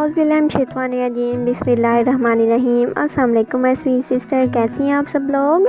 औज़बिल्लाहिमिनश्शैतानिर्रजीम बिस्मिल्लाहिर्रहमानिर्रहीम। अस्सलाम वालेकुम माय स्वीट सिस्टर, कैसी हैं आप सब लोग।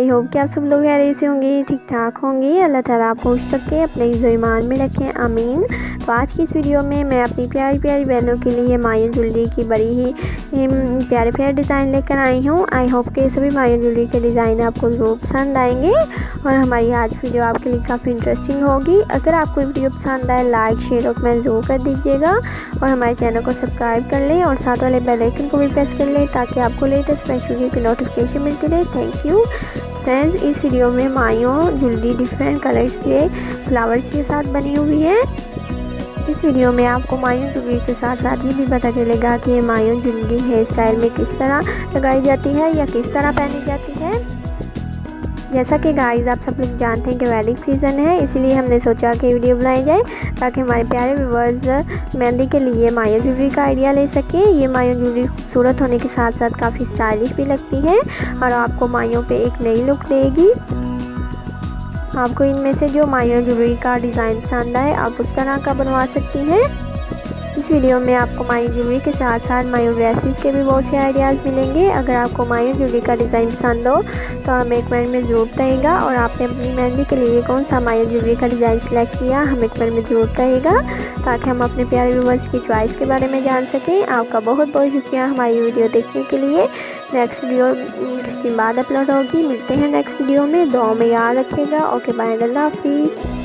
आई होप कि आप सब लोग खैरियत से होंगी, ठीक ठाक होंगी। अल्लाह ताला आप खुश रखे, अपने ईमान में रखें, आमीन। तो आज की इस वीडियो में मैं अपनी प्यारी प्यारी बहनों के लिए मायो ज्वेलरी की बड़ी ही प्यारे प्यारे डिज़ाइन लेकर आई हूँ। आई होप कि सभी मायो ज्वेलरी के डिज़ाइन आपको ज़रूर पसंद आएंगे और हमारी आज वीडियो आपके लिए काफ़ी इंटरेस्टिंग होगी। अगर आपको वीडियो पसंद आए लाइक शेयर और कमेंट ज़रूर कर दीजिएगा और हमारे चैनल को सब्सक्राइब कर लें और साथ वाले बेल आइकन को भी प्रेस कर लें ताकि आपको लेटेस्ट फैशन वीडियो की नोटिफिकेशन मिलती रहे। Thank you friends. इस वीडियो में मायो ज्वेलरी डिफरेंट कलर्स के फ्लावर्स के साथ बनी हुई है। इस वीडियो में आपको मायो ज्वेलरी के साथ साथ ये भी पता चलेगा कि मायो ज्वेलरी हेयर स्टाइल में किस तरह लगाई जाती है या किस तरह पहनी जाती है। जैसा कि गाइस आप सब लोग जानते हैं कि वेडिंग सीज़न है, इसलिए हमने सोचा कि वीडियो बनाई जाए ताकि हमारे प्यारे व्यूअर्स मेहंदी के लिए मायो ज्वेलरी का आइडिया ले सकें। ये मायो ज्वेलरी खूबसूरत होने के साथ साथ काफ़ी स्टाइलिश भी लगती है और आपको मायो पे एक नई लुक देगी। आपको इनमें से जो मायो ज्वेलरी का डिज़ाइन पसंद आए आप उस तरह का बनवा सकती हैं। इस वीडियो में आपको मायो ज्वेलरी के साथ साथ मायो ड्रेसेस के भी बहुत से आइडियाज़ मिलेंगे। अगर आपको मायो ज्वेलरी का डिज़ाइन पसंद हो तो हमें कमेंट में ज़रूर बताइएगा और आपने अपनी मेहंदी के लिए कौन सा मायो ज्वेलरी का डिज़ाइन सेलेक्ट किया हमें कमेंट में ज़रूर बताइएगा ताकि हम अपने प्यारे व्यूअर्स की चॉइस के बारे में जान सकें। आपका बहुत बहुत शुक्रिया हमारी वीडियो देखने के लिए। नेक्स्ट वीडियो कुछ दिन बाद अपलोड होगी। मिलते हैं नेक्स्ट वीडियो में। दुआ में याद रखिएगा। ओके बाय, अल्लाह हाफिज़।